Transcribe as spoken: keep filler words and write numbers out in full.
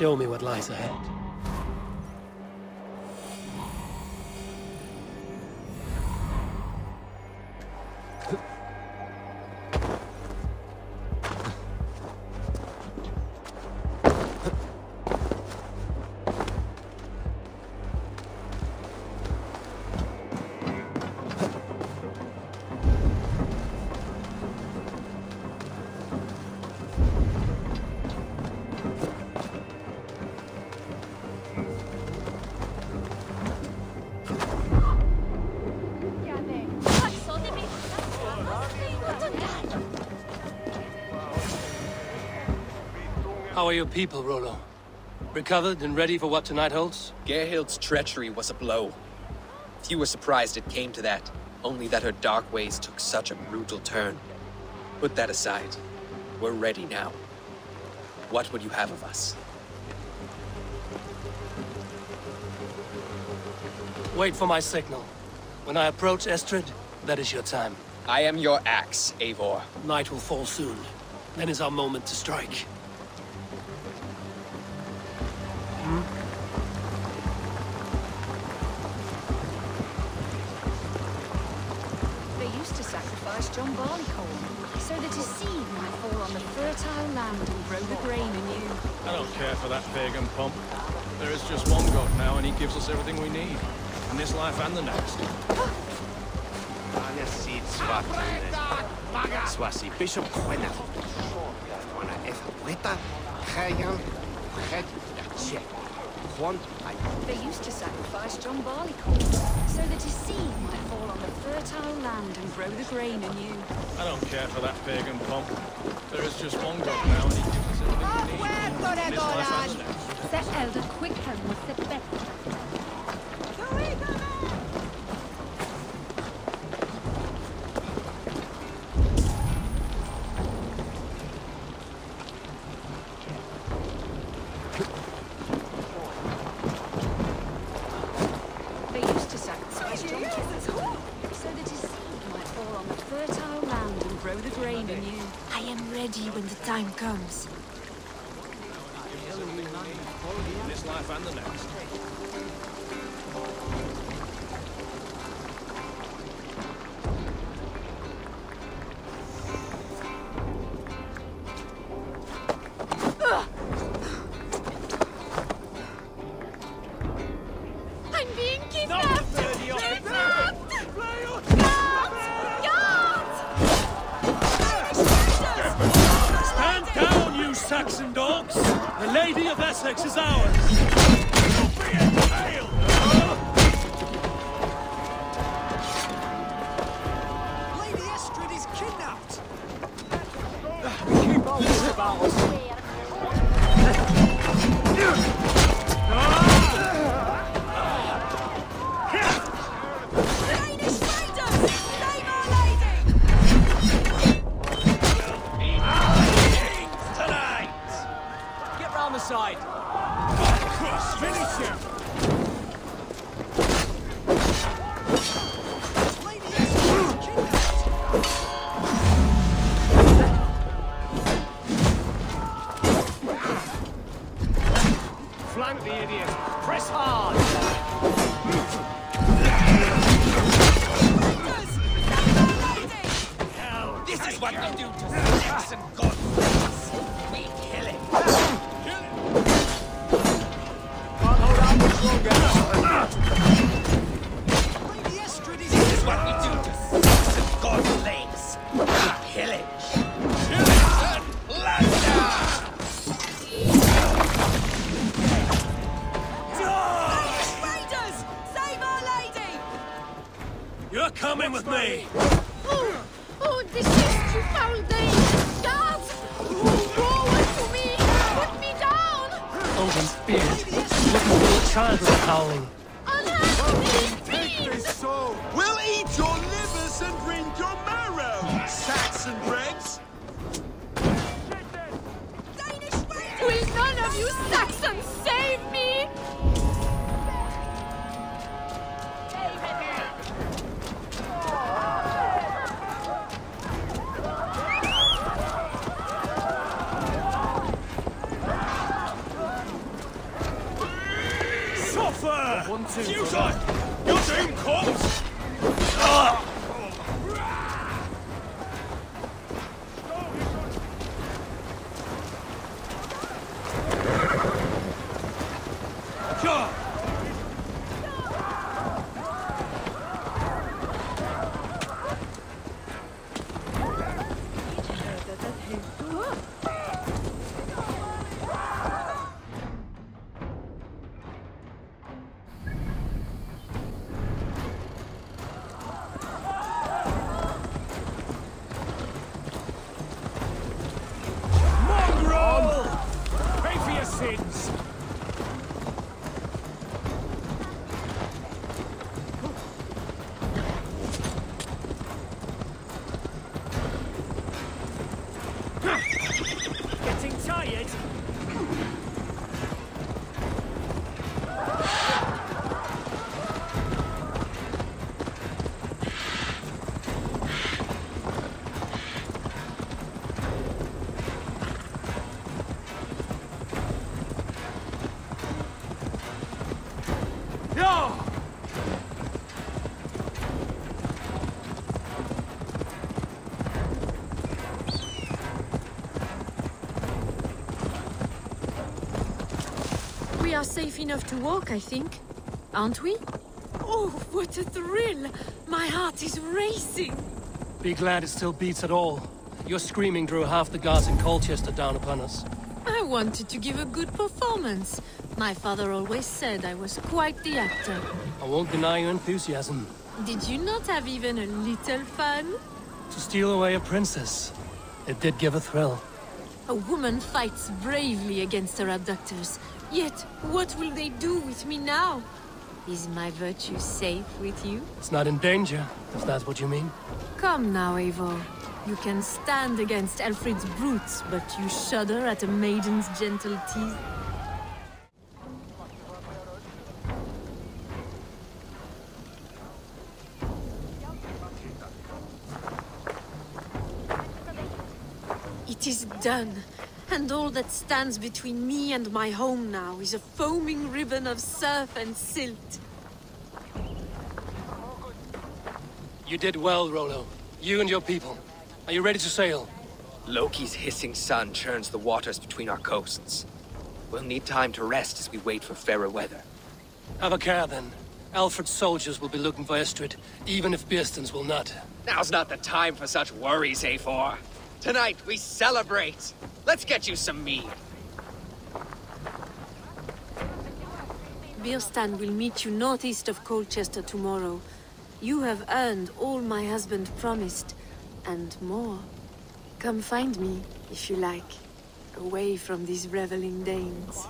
show me what lies ahead. How are your people, Rollo? Recovered and ready for what tonight holds? Gerhild's treachery was a blow. Few were surprised it came to that, only that her dark ways took such a brutal turn. Put that aside. We're ready now. What would you have of us? Wait for my signal. When I approach Estrid, that is your time. I am your axe, Eivor. Night will fall soon. Then is our moment to strike. John Barleycorn, so that his seed might fall on the fertile land and grow the grain anew. I don't care for that pagan pomp. There is just one God now, and he gives us everything we need, in this life and the next. Bishop They used to sacrifice John Barleycorn, so that his seed might fall on the fertile land and grow the grain anew. I don't care for that pagan pomp. There is just one God now, and he gives us everything we need. The Elder Quickhand was the best. Time comes. This life and the next. Saxon dogs, the Lady of Essex is ours. Be a tail. Lady Estrid is kidnapped. We keep all this about us. fire! One, two, you shot! Your doom comes! Ah! We are safe enough to walk, I think. Aren't we? Oh, what a thrill! My heart is racing! Be glad it still beats at all. Your screaming drew half the guards in Colchester down upon us. I wanted to give a good performance. My father always said I was quite the actor. I won't deny your enthusiasm. Did you not have even a little fun? To steal away a princess. It did give a thrill. A woman fights bravely against her abductors. Yet, what will they do with me now? Is my virtue safe with you? It's not in danger, if that's what you mean. Come now, Eivor. You can stand against Elfrid's brutes, but you shudder at a maiden's gentle tease. It is done. And all that stands between me and my home now is a foaming ribbon of surf and silt. You did well, Rollo. You and your people. Are you ready to sail? Loki's hissing sun churns the waters between our coasts. We'll need time to rest as we wait for fairer weather. Have a care, then. Alfred's soldiers will be looking for Estrid, even if Bierstens will not. Now's not the time for such worries, Eivor. Tonight, we celebrate! Let's get you some mead! Birstan will meet you northeast of Colchester tomorrow. You have earned all my husband promised, and more. Come find me, if you like, away from these reveling Danes.